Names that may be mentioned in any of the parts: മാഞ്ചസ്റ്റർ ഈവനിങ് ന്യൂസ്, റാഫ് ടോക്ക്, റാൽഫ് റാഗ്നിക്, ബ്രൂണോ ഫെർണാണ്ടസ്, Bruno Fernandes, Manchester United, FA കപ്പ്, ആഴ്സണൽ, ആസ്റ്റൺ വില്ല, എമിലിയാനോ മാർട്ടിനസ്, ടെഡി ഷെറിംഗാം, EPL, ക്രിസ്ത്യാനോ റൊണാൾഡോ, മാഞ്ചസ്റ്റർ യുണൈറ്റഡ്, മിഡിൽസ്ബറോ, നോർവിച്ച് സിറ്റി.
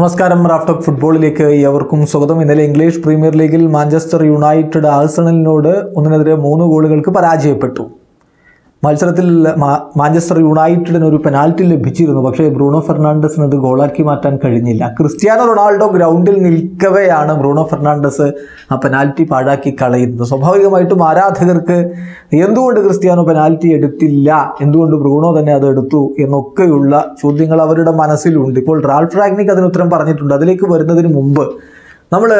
നമസ്കാരം, റാഫ് ടോക്ക് ഫുട്ബോളിലേക്ക് ഏവർക്കും സ്വാഗതം. ഇന്നലെ ഇംഗ്ലീഷ് പ്രീമിയർ ലീഗിൽ മാഞ്ചസ്റ്റർ യുണൈറ്റഡ് ആഴ്സണലിനോട് 1-3 ഗോളുകൾക്ക് പരാജയപ്പെട്ടു. മത്സരത്തിൽ മാഞ്ചസ്റ്റർ യുണൈറ്റഡിന് ഒരു പെനാൽറ്റി ലഭിച്ചിരുന്നു, പക്ഷേ ബ്രൂണോ ഫെർണാണ്ടസിന് അത് ഗോളാക്കി മാറ്റാൻ കഴിഞ്ഞില്ല. ക്രിസ്ത്യാനോ റൊണാൾഡോ ഗ്രൗണ്ടിൽ നിൽക്കവെയാണ് ബ്രൂണോ ഫെർണാണ്ടസ് ആ പെനാൽറ്റി പാഴാക്കി കളയുന്നത്. സ്വാഭാവികമായിട്ടും ആരാധകർക്ക് എന്തുകൊണ്ട് ക്രിസ്ത്യാനോ പെനാൽറ്റി എടുത്തില്ല, എന്തുകൊണ്ട് ബ്രൂണോ തന്നെ അത് എടുത്തു എന്നൊക്കെയുള്ള ചോദ്യങ്ങൾ അവരുടെ മനസ്സിലുണ്ട്. ഇപ്പോൾ റാൽഫ് റാഗ്നിക് അതിനുത്തരം പറഞ്ഞിട്ടുണ്ട്. അതിലേക്ക് വരുന്നതിന് മുമ്പ് നമ്മൾ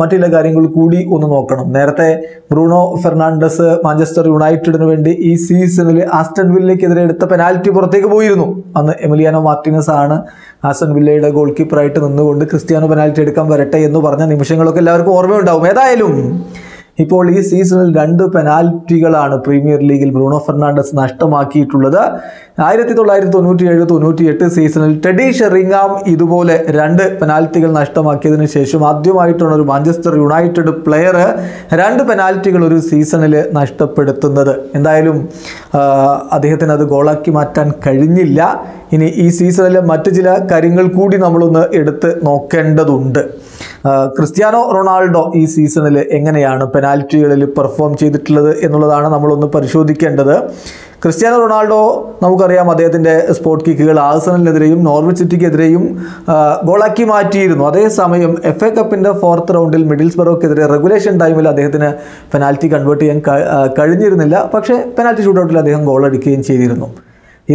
മറ്റു ചില കാര്യങ്ങൾ കൂടി ഒന്ന് നോക്കണം. നേരത്തെ ബ്രൂണോ ഫെർണാണ്ടസ് മാഞ്ചസ്റ്റർ യുണൈറ്റഡിന് വേണ്ടി ഈ സീസണിൽ ആസ്റ്റൺ വില്ലയ്ക്കെതിരെ എടുത്ത പെനാൽറ്റി പുറത്തേക്ക് പോയിരുന്നു. അന്ന് എമിലിയാനോ മാർട്ടിനസ് ആണ് ആസ്റ്റൺ വില്ലയുടെ ഗോൾ കീപ്പറായിട്ട് നിന്നുകൊണ്ട് ക്രിസ്ത്യാനോ പെനാൽറ്റി എടുക്കാൻ വരട്ടെ എന്ന് പറഞ്ഞ നിമിഷങ്ങളൊക്കെ എല്ലാവർക്കും ഓർമ്മയുണ്ടാവും. ഏതായാലും ഇപ്പോൾ ഈ സീസണിൽ 2 പെനാൽറ്റികളാണ് പ്രീമിയർ ലീഗിൽ ബ്രൂണോ ഫെർണാണ്ടസ് നഷ്ടമാക്കിയിട്ടുള്ളത്. 1997-98 സീസണിൽ ടെഡി ഷെറിംഗാം ഇതുപോലെ 2 പെനാൽറ്റികൾ നഷ്ടമാക്കിയതിനു ശേഷം ആദ്യമായിട്ടാണ് ഒരു മാഞ്ചസ്റ്റർ യുണൈറ്റഡ് പ്ലെയർ 2 പെനാൽറ്റികൾ ഒരു സീസണിൽ നഷ്ടപ്പെടുത്തുന്നത്. എന്തായാലും അദ്ദേഹത്തിന് അത് ഗോളാക്കി മാറ്റാൻ കഴിഞ്ഞില്ല. ഇനി ഈ സീസണിലെ മറ്റു ചില കാര്യങ്ങൾ കൂടി നമ്മളൊന്ന് എടുത്ത് നോക്കേണ്ടതുണ്ട്. ക്രിസ്ത്യാനോ റൊണാൾഡോ ഈ സീസണിൽ എങ്ങനെയാണ് പെനാൽറ്റികളിൽ പെർഫോം ചെയ്തിട്ടുള്ളത് എന്നുള്ളതാണ് നമ്മളൊന്ന് പരിശോധിക്കേണ്ടത്. ക്രിസ്ത്യാനോ റൊണാൾഡോ നമുക്കറിയാം, അദ്ദേഹത്തിൻ്റെ സ്പോട്ട് കിക്കുകൾ ആഴ്സണലിനെതിരെയും നോർവിച്ച് സിറ്റിക്കെതിരെയും ഗോളാക്കി മാറ്റിയിരുന്നു. അതേസമയം FA കപ്പിൻ്റെ 4th റൗണ്ടിൽ മിഡിൽസ്ബറോക്കെതിരെ റെഗുലേഷൻ ടൈമിൽ അദ്ദേഹത്തിന് പെനാൽറ്റി കൺവേർട്ട് ചെയ്യാൻ കഴിഞ്ഞിരുന്നില്ല. പക്ഷേ പെനാൽറ്റി ഷൂട്ടൗട്ടിൽ അദ്ദേഹം ഗോളടിക്കുകയും ചെയ്തിരുന്നു.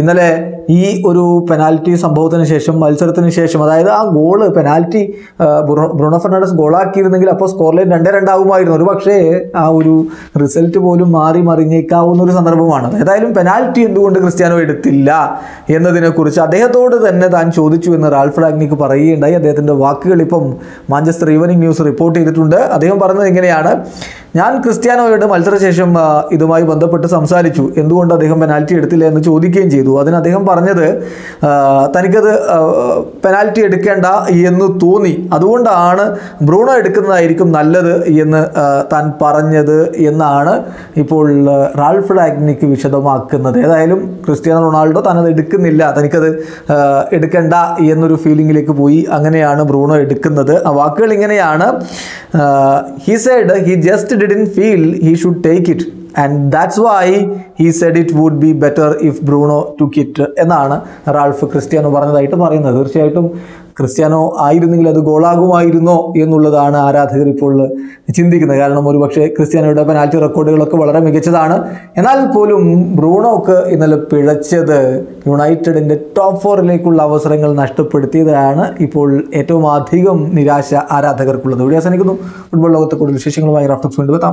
ഇന്നലെ ഈ ഒരു പെനാൽറ്റി സംഭവത്തിന് ശേഷം, മത്സരത്തിന് ശേഷം, അതായത് ആ ഗോള് പെനാൽറ്റി ബ്രൂണോ ഫെർണാണ്ടസ് ഗോളാക്കിയിരുന്നെങ്കിൽ അപ്പോൾ സ്കോർ ലൈൻ 2-2 ആവുമായിരുന്നു. ഒരു പക്ഷേ ആ ഒരു റിസൾട്ട് പോലും മാറി മറിഞ്ഞേക്കാവുന്ന ഒരു സന്ദർഭമാണ്. ഏതായാലും പെനാൽറ്റി എന്തുകൊണ്ട് ക്രിസ്ത്യാനോ എടുത്തില്ല എന്നതിനെക്കുറിച്ച് അദ്ദേഹത്തോട് തന്നെ താൻ ചോദിച്ചു എന്ന് റാൽഫ് റാഗ്നിക്ക് പറയുകയുണ്ടായി. അദ്ദേഹത്തിൻ്റെ വാക്കുകൾ ഇപ്പം മാഞ്ചസ്റ്റർ ഈവനിങ് ന്യൂസ് റിപ്പോർട്ട് ചെയ്തിട്ടുണ്ട്. അദ്ദേഹം പറഞ്ഞത് ഇങ്ങനെയാണ്: ഞാൻ ക്രിസ്ത്യാനോയുടെ മത്സരശേഷം ഇതുമായി ബന്ധപ്പെട്ട് സംസാരിച്ചു. എന്തുകൊണ്ട് അദ്ദേഹം പെനാൽറ്റി എടുത്തില്ല എന്ന് ചോദിക്കുകയും ചെയ്തു. അതിന് അദ്ദേഹം പറഞ്ഞത് തനിക്കത് പെനാൽറ്റി എടുക്കേണ്ട എന്ന് തോന്നി, അതുകൊണ്ടാണ് ബ്രൂണോ എടുക്കുന്നതായിരിക്കും നല്ലത് എന്ന് താൻ പറഞ്ഞത് എന്നാണ് ഇപ്പോൾ റാൽഫ് റാഗ്നിക്ക് വിശദമാക്കുന്നത്. ഏതായാലും ക്രിസ്ത്യാനോ റൊണാൾഡോ താനത് എടുക്കുന്നില്ല, തനിക്കത് എടുക്കേണ്ട എന്നൊരു ഫീലിംഗിലേക്ക് പോയി. അങ്ങനെയാണ് ബ്രൂണോ എടുക്കുന്നത്. ആ വാക്കുകൾ ഇങ്ങനെയാണ്: he said he just didn't feel he should take it and that's why he said it would be better if Bruno took it എന്നാണ് റാൽഫ് ക്രിസ്ത്യാനോ പറഞ്ഞതായിട്ട് പറയുന്നത്. തീർച്ചയായിട്ടും ക്രിസ്ത്യാനോ ആയിരുന്നെങ്കിൽ അത് ഗോളാകുമായിരുന്നോ എന്നുള്ളതാണ് ആരാധകർ ഇപ്പോൾ ചിന്തിക്കുന്നത്. കാരണം ഒരു പക്ഷേ ക്രിസ്ത്യാനോയുടെ പെനാൽറ്റി റെക്കോർഡുകളൊക്കെ വളരെ മികച്ചതാണ്. എന്നാൽ പോലും ബ്രൂണോക്ക് ഇന്നലെ പിഴച്ചത് യുണൈറ്റഡിൻ്റെ ടോപ്പ് 4 ലേക്കുള്ള അവസരങ്ങൾ നഷ്ടപ്പെടുത്തിയതാണ് ഇപ്പോൾ ഏറ്റവും അധികം നിരാശ ആരാധകർക്കുള്ളത്. ഇവിടെ അവസാനിക്കുന്നു. ഫുട്ബോൾ ലോകത്തെ കൂടുതൽ വിശേഷങ്ങളുമായി റാഫ് ടോക്സ് വീണ്ടും എത്താം.